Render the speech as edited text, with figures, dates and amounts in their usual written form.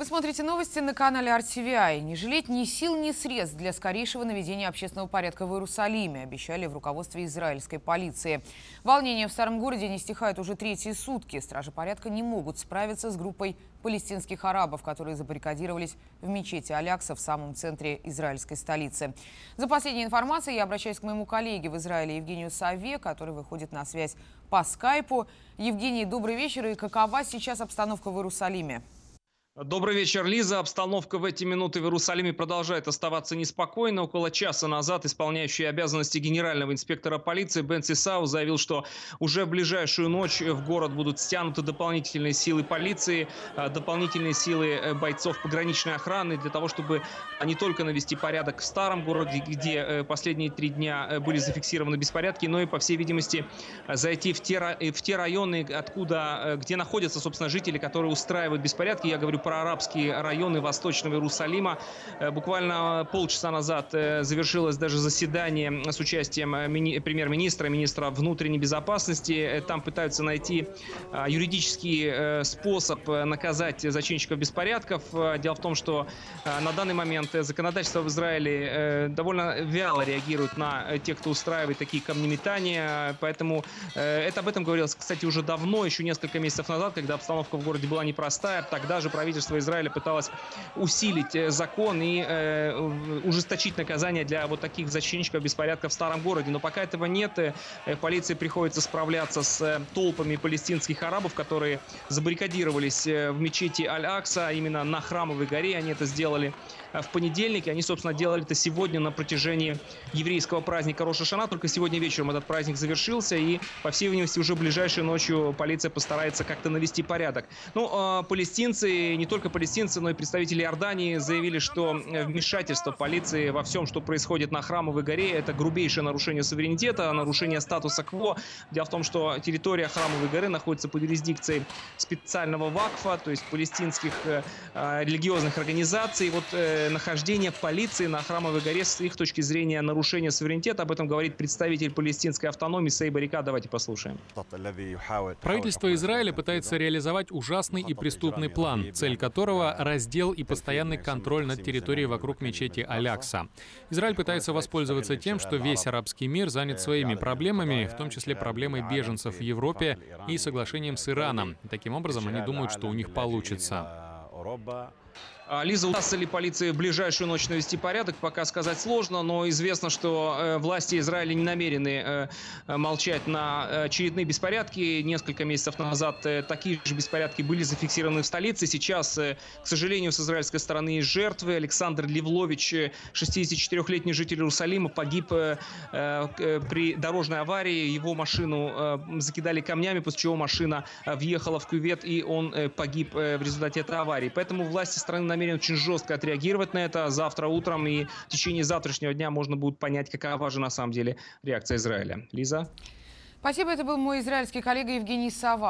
Вы смотрите новости на канале RTVI. Не жалеть ни сил, ни средств для скорейшего наведения общественного порядка в Иерусалиме, обещали в руководстве израильской полиции. Волнения в старом городе не стихают уже третьи сутки. Стражи порядка не могут справиться с группой палестинских арабов, которые забаррикадировались в мечети Аль-Акса в самом центре израильской столицы. За последней информацией я обращаюсь к моему коллеге в Израиле Евгению Сове, который выходит на связь по скайпу. Евгений, добрый вечер. И какова сейчас обстановка в Иерусалиме? Добрый вечер, Лиза. Обстановка в эти минуты в Иерусалиме продолжает оставаться неспокойной. Около часа назад исполняющий обязанности генерального инспектора полиции Бен Сисау заявил, что уже в ближайшую ночь в город будут стянуты дополнительные силы полиции, дополнительные силы бойцов пограничной охраны для того, чтобы не только навести порядок в старом городе, где последние 3 дня были зафиксированы беспорядки, но и, по всей видимости, зайти в те районы, где находятся, собственно, жители, которые устраивают беспорядки. Я говорю про арабские районы Восточного Иерусалима. Буквально полчаса назад завершилось даже заседание с участием премьер-министра, министра внутренней безопасности. Там пытаются найти юридический способ наказать зачинщиков беспорядков. Дело в том, что на данный момент законодательство в Израиле довольно вяло реагирует на тех, кто устраивает такие камнеметания. Поэтому об этом говорилось, кстати, уже давно, еще несколько месяцев назад, когда обстановка в городе была непростая. Тогда же правительство Израиля пыталось усилить закон и ужесточить наказание для вот таких зачинщиков беспорядка в старом городе. Но пока этого нет, полиции приходится справляться с толпами палестинских арабов, которые забаррикадировались в мечети Аль-Акса, именно на Храмовой горе. Они это сделали в понедельник, и они, собственно, делали это сегодня на протяжении еврейского праздника Роша шана. Только сегодня вечером этот праздник завершился, и, по всей видимости, уже ближайшей ночью полиция постарается как-то навести порядок. Ну, палестинцы, не только палестинцы, но и представители Иордании заявили, что вмешательство полиции во всем, что происходит на Храмовой горе, это грубейшее нарушение суверенитета, нарушение статуса КВО. Дело в том, что территория Храмовой горы находится под юрисдикцией специального вакфа, то есть палестинских религиозных организаций. Вот нахождение полиции на Храмовой горе с их точки зрения нарушения суверенитета. Об этом говорит представитель палестинской автономии Сейба-Река. Давайте послушаем. Правительство Израиля пытается реализовать ужасный и преступный план, цель которого — раздел и постоянный контроль над территорией вокруг мечети Аль-Акса. Израиль пытается воспользоваться тем, что весь арабский мир занят своими проблемами, в том числе проблемой беженцев в Европе и соглашением с Ираном. Таким образом, они думают, что у них получится. Лиза, удастся ли полиции в ближайшую ночь навести порядок, пока сказать сложно, но известно, что власти Израиля не намерены молчать на очередные беспорядки. Несколько месяцев назад такие же беспорядки были зафиксированы в столице. Сейчас, к сожалению, с израильской стороны есть жертвы. Александр Левлович, 64-летний житель Иерусалима, погиб при дорожной аварии. Его машину закидали камнями, после чего машина въехала в кювет, и он погиб в результате этой аварии. Поэтому власти страны намерен очень жестко отреагировать на это завтра утром, и в течение завтрашнего дня можно будет понять, какова же на самом деле реакция Израиля. Лиза? Спасибо, это был мой израильский коллега Евгений Сова.